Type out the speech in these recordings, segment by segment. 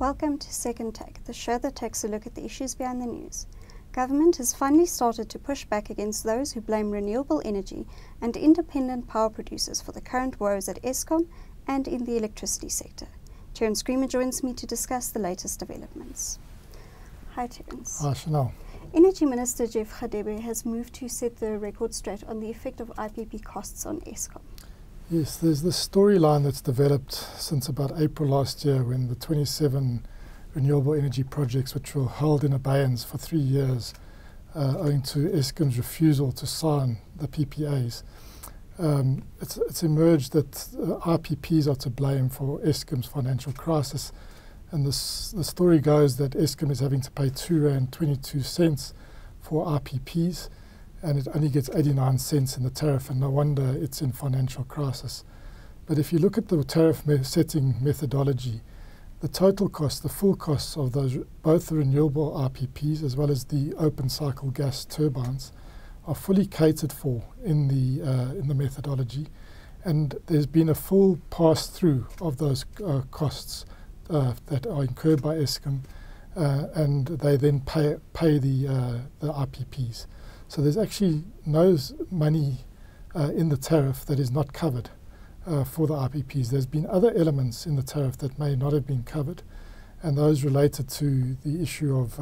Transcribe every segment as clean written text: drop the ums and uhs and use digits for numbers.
Welcome to Second Take, the show that takes a look at the issues behind the news. Government has finally started to push back against those who blame renewable energy and independent power producers for the current woes at Eskom and in the electricity sector. Terence Creamer joins me to discuss the latest developments. Hi Terence. Hi Chanel. Energy Minister Jeff Radebe has moved to set the record straight on the effect of IPP costs on Eskom. Yes, there's this storyline that's developed since about April last year when the 27 renewable energy projects, which were held in abeyance for 3 years owing to Eskom's refusal to sign the PPAs, it's emerged that IPPs are to blame for Eskom's financial crisis. And the story goes that Eskom is having to pay R2.22 for IPPs, and it only gets 89 cents in the tariff, and no wonder it's in financial crisis. But if you look at the tariff setting methodology, the total cost, the full costs of those, both the renewable IPPs as well as the open cycle gas turbines, are fully catered for in the methodology, and there's been a full pass-through of those costs that are incurred by Eskom, and they then pay the IPPs. So there's actually no money in the tariff that is not covered for the IPPs. There's been other elements in the tariff that may not have been covered, and those related to the issue of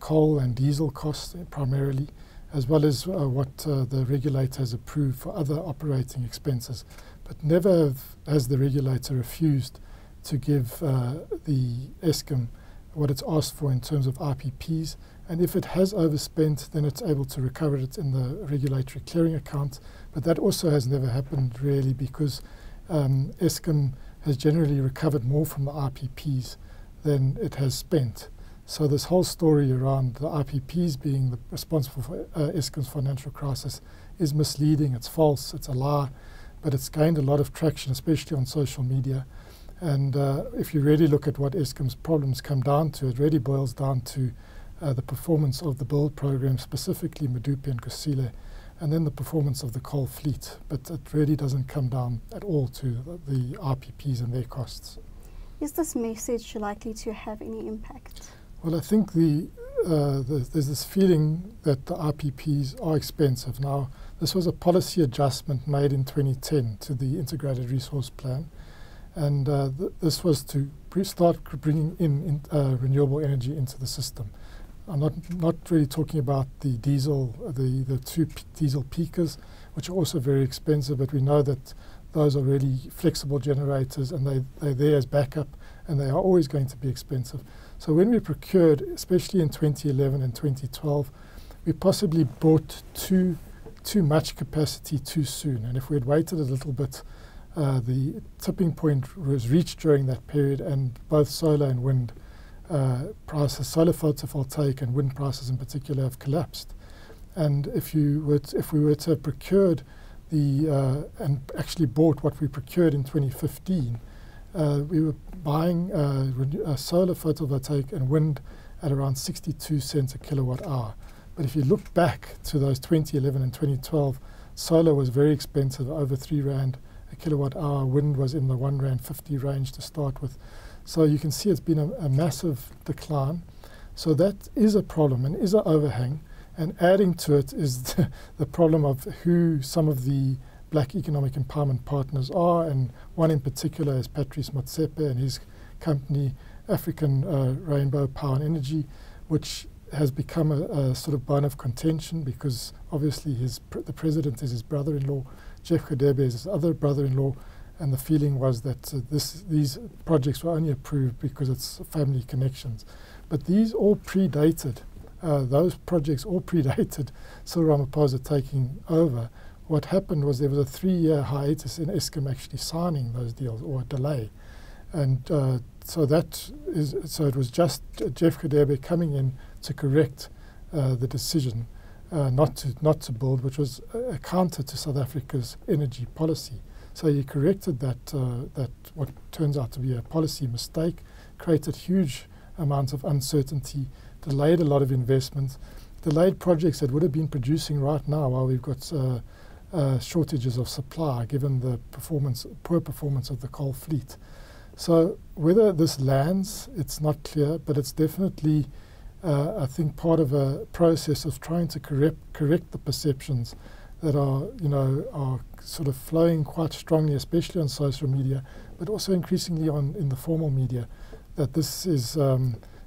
coal and diesel costs primarily, as well as what the regulator has approved for other operating expenses. But never has the regulator refused to give the Eskom what it's asked for in terms of IPPs, and if it has overspent, then it's able to recover it in the regulatory clearing account. But that also has never happened really, because Eskom has generally recovered more from the IPPs than it has spent. So this whole story around the IPPs being responsible for Eskom's financial crisis is misleading, it's false, it's a lie, but it's gained a lot of traction, especially on social media. And if you really look at what Eskom's problems come down to, it really boils down to the performance of the build program, specifically Medupi and Kusile, and then the performance of the coal fleet. But it really doesn't come down at all to the RPPs and their costs. Is this message likely to have any impact? Well, I think there's this feeling that the RPPs are expensive. Now, this was a policy adjustment made in 2010 to the Integrated Resource Plan. And this was to start bringing in renewable energy into the system. I'm not really talking about the diesel, the two diesel peakers, which are also very expensive, but we know that those are really flexible generators, and they're there as backup, and they are always going to be expensive. So when we procured, especially in 2011 and 2012, we possibly bought too much capacity too soon. And if we had waited a little bit, the tipping point was reached during that period, and both solar and wind prices, solar photovoltaic and wind prices in particular, have collapsed. And if we were to have procured and actually bought what we procured in 2015, we were buying solar photovoltaic and wind at around 62 cents a kilowatt hour. But if you look back to those 2011 and 2012, solar was very expensive, over R3 a kilowatt hour. Wind was in the R1.50 range to start with. So you can see it's been a massive decline. So that is a problem and is an overhang. And adding to it is the problem of who some of the black economic empowerment partners are. And one in particular is Patrice Motsepe and his company, African Rainbow Power and Energy, which has become a sort of bone of contention because obviously the president is his brother-in-law. Jeff Radebe is his other brother-in-law, and the feeling was that these projects were only approved because it's family connections. But these all predated, those projects all predated Cyril Ramaphosa taking over. What happened was there was a 3-year hiatus in Eskom actually signing those deals, or a delay. And so it was just Jeff Radebe coming in to correct the decision not to build, which was a counter to South Africa's energy policy. So he corrected that what turns out to be a policy mistake, created huge amounts of uncertainty, delayed a lot of investments, delayed projects that would have been producing right now while we've got shortages of supply given the poor performance of the coal fleet. So whether this lands, it's not clear, but it's definitely, I think, part of a process of trying to correct the perceptions that are, you know, are sort of flowing quite strongly, especially on social media, but also increasingly on in the formal media, that this is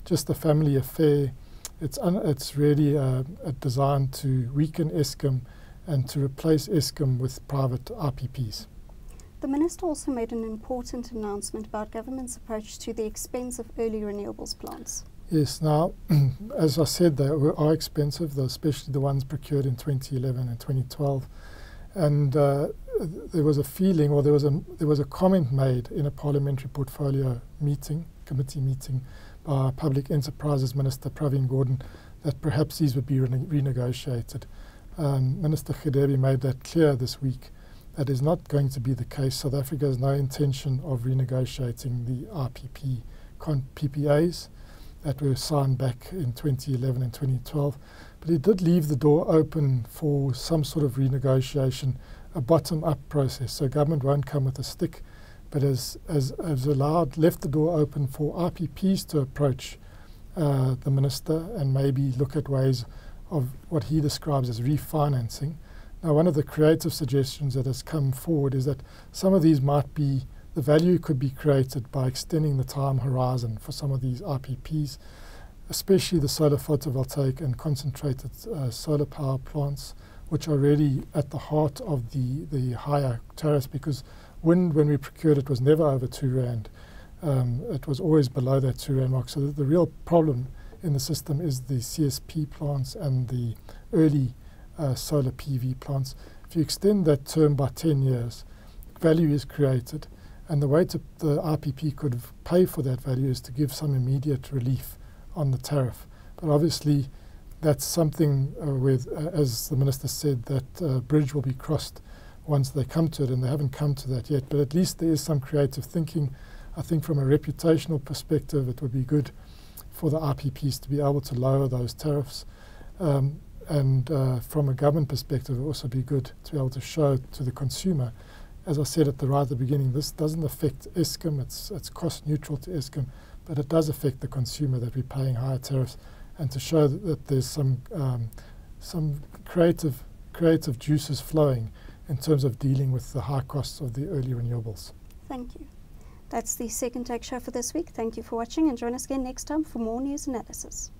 just a family affair. It's really designed to weaken Eskom and to replace Eskom with private IPPs. The Minister also made an important announcement about government's approach to the expense of early renewables plants. Yes, now, as I said, they are expensive, especially the ones procured in 2011 and 2012. And there was a feeling, or there was a comment made in a parliamentary portfolio meeting, committee meeting, by Public Enterprises Minister Pravin Gordhan, that perhaps these would be renegotiated. Minister Radebe made that clear this week. That is not going to be the case. South Africa has no intention of renegotiating the IPP PPAs. That were signed back in 2011 and 2012, but it did leave the door open for some sort of renegotiation, a bottom-up process. So government won't come with a stick, but has allowed, left the door open for IPPs to approach the minister and maybe look at ways of what he describes as refinancing. Now, one of the creative suggestions that has come forward is that some of these might be the value could be created by extending the time horizon for some of these IPPs, especially the solar photovoltaic and concentrated solar power plants, which are really at the heart of the higher tariffs, because wind, when we procured it, was never over R2. It was always below that R2 mark. So the real problem in the system is the CSP plants and the early solar PV plants. If you extend that term by 10 years, value is created. And the way the IPP could pay for that value is to give some immediate relief on the tariff. But obviously, that's something as the Minister said, that bridge will be crossed once they come to it, and they haven't come to that yet. But at least there is some creative thinking. I think from a reputational perspective, it would be good for the IPPs to be able to lower those tariffs. And from a government perspective, it would also be good to be able to show to the consumer, as I said right at the beginning, this doesn't affect Eskom, it's cost neutral to Eskom, but it does affect the consumer that we're paying higher tariffs, and to show that there's some creative juices flowing in terms of dealing with the high costs of the early renewables. Thank you. That's the Second Take Show for this week. Thank you for watching, and join us again next time for more news analysis.